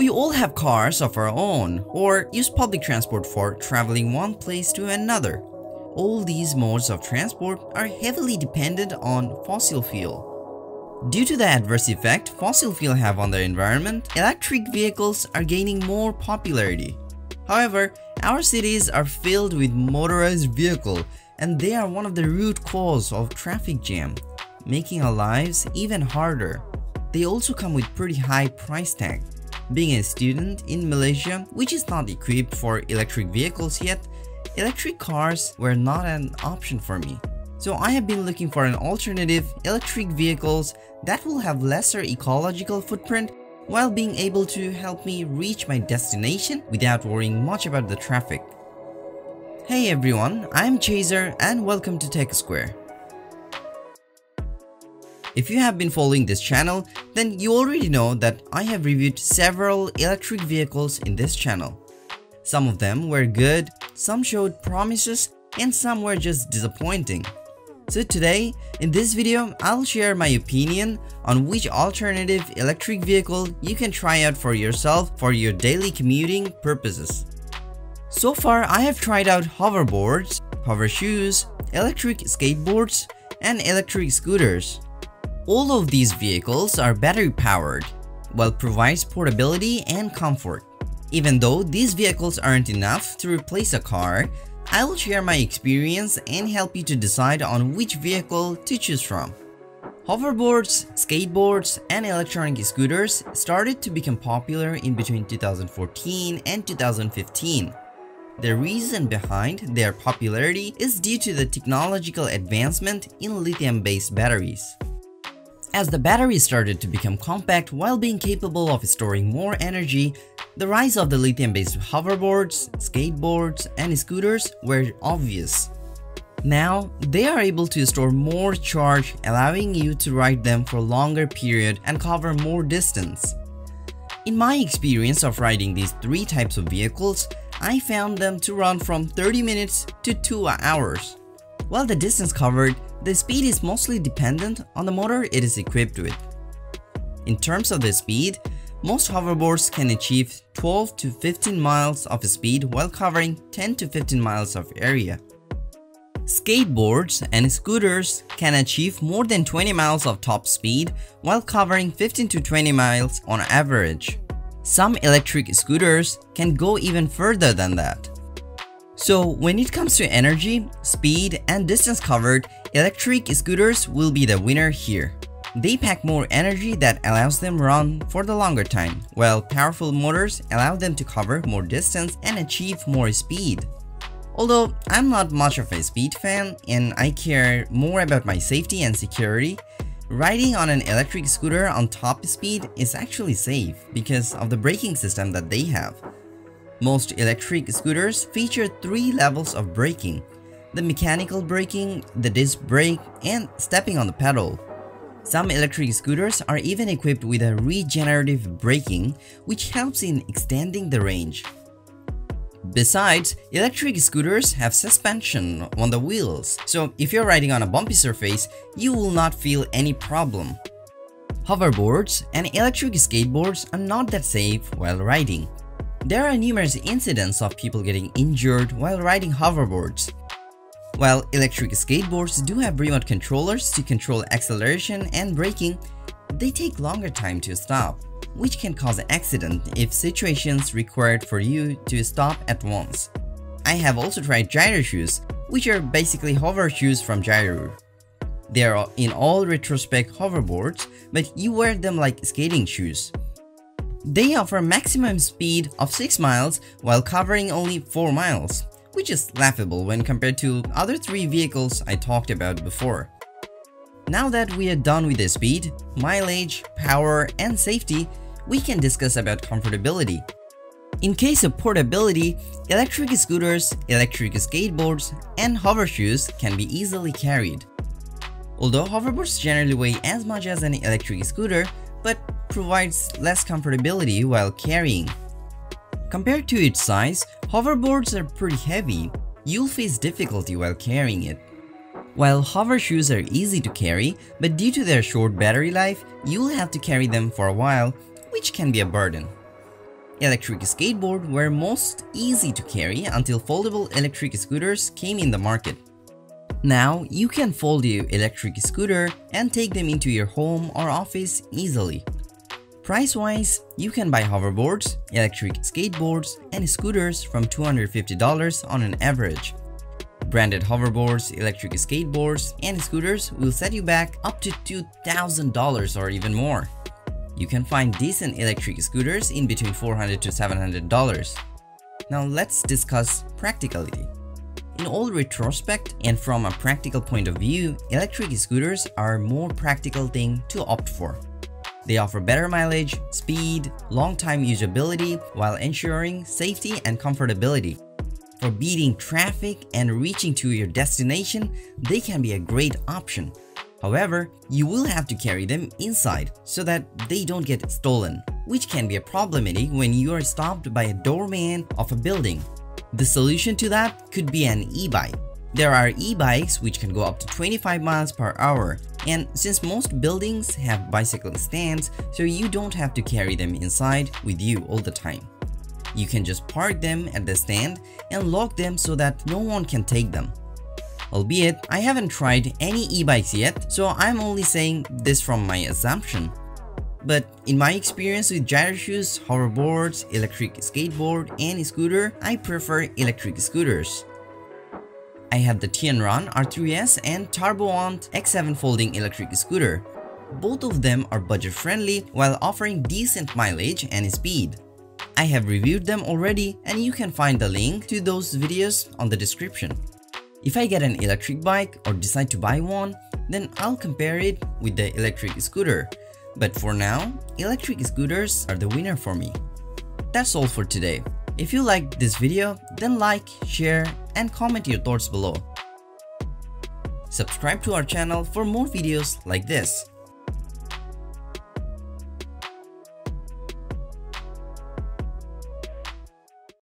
We all have cars of our own or use public transport for traveling one place to another. All these modes of transport are heavily dependent on fossil fuel. Due to the adverse effect fossil fuel have on the environment, electric vehicles are gaining more popularity. However, our cities are filled with motorized vehicles and they are one of the root cause of traffic jam, making our lives even harder. They also come with pretty high price tag. Being a student in Malaysia, which is not equipped for electric vehicles yet, electric cars were not an option for me. So I have been looking for an alternative electric vehicles that will have lesser ecological footprint while being able to help me reach my destination without worrying much about the traffic. Hey everyone, I'm Chaser and welcome to Tech Square. If you have been following this channel, then you already know that I have reviewed several electric vehicles in this channel. Some of them were good, some showed promises, and some were just disappointing. So today, in this video, I'll share my opinion on which alternative electric vehicle you can try out for yourself for your daily commuting purposes. So far, I have tried out hoverboards, hover shoes, electric skateboards, and electric scooters. All of these vehicles are battery powered, while provides portability and comfort. Even though these vehicles aren't enough to replace a car, I will share my experience and help you to decide on which vehicle to choose from. Hoverboards, skateboards, and electronic scooters started to become popular in between 2014 and 2015. The reason behind their popularity is due to the technological advancement in lithium-based batteries. As the batteries started to become compact while being capable of storing more energy, the rise of the lithium-based hoverboards, skateboards, and scooters were obvious. Now, they are able to store more charge, allowing you to ride them for a longer period and cover more distance. In my experience of riding these three types of vehicles, I found them to run from 30 minutes to 2 hours. While the distance covered, the speed is mostly dependent on the motor it is equipped with. In terms of the speed, most hoverboards can achieve 12 to 15 miles of speed while covering 10 to 15 miles of area. Skateboards and scooters can achieve more than 20 miles of top speed while covering 15 to 20 miles on average. Some electric scooters can go even further than that. So when it comes to energy, speed, and distance covered, electric scooters will be the winner here. They pack more energy that allows them run for the longer time, while powerful motors allow them to cover more distance and achieve more speed. Although I'm not much of a speed fan and I care more about my safety and security, riding on an electric scooter on top speed is actually safe because of the braking system that they have. Most electric scooters feature 3 levels of braking: the mechanical braking, the disc brake, and stepping on the pedal. Some electric scooters are even equipped with a regenerative braking, which helps in extending the range. Besides, electric scooters have suspension on the wheels, so if you're riding on a bumpy surface, you will not feel any problem. Hoverboards and electric skateboards are not that safe while riding. There are numerous incidents of people getting injured while riding hoverboards. While electric skateboards do have remote controllers to control acceleration and braking, they take longer time to stop, which can cause an accident if situations required for you to stop at once. I have also tried Gyro shoes, which are basically hover shoes from Gyro. They are in all retrospect hoverboards, but you wear them like skating shoes. They offer maximum speed of 6 miles while covering only 4 miles, which is laughable when compared to other 3 vehicles I talked about before. Now that we are done with the speed, mileage, power, and safety, we can discuss about comfortability. In case of portability, electric scooters, electric skateboards, and hover shoes can be easily carried. Although hoverboards generally weigh as much as an electric scooter, but provides less comfortability while carrying. Compared to its size, hoverboards are pretty heavy. You'll face difficulty while carrying it. While hover shoes are easy to carry, but due to their short battery life, you'll have to carry them for a while, which can be a burden. Electric skateboard were most easy to carry until foldable electric scooters came in the market. Now you can fold your electric scooter and take them into your home or office easily. Price-wise, you can buy hoverboards, electric skateboards, and scooters from $250 on an average. Branded hoverboards, electric skateboards, and scooters will set you back up to $2,000 or even more. You can find decent electric scooters in between $400 to $700. Now let's discuss practicality. In all retrospect and from a practical point of view, electric scooters are a more practical thing to opt for. They offer better mileage, speed, long-time usability while ensuring safety and comfortability. For beating traffic and reaching to your destination, they can be a great option. However, you will have to carry them inside so that they don't get stolen, which can be problematic when you are stopped by a doorman of a building. The solution to that could be an e-bike. There are e-bikes which can go up to 25 miles per hour, and since most buildings have bicycle stands, so you don't have to carry them inside with you all the time. You can just park them at the stand and lock them so that no one can take them. Albeit, I haven't tried any e-bikes yet, so I'm only saying this from my assumption. But in my experience with gyroshoes, hoverboards, electric skateboard, and scooter, I prefer electric scooters. I have the TianRun R3S and TurboAnt X7 folding electric scooter. Both of them are budget-friendly while offering decent mileage and speed. I have reviewed them already, and you can find the link to those videos on the description. If I get an electric bike or decide to buy one, then I'll compare it with the electric scooter. But for now, electric scooters are the winner for me. That's all for today. If you liked this video, then like, share, and comment your thoughts below. Subscribe to our channel for more videos like this.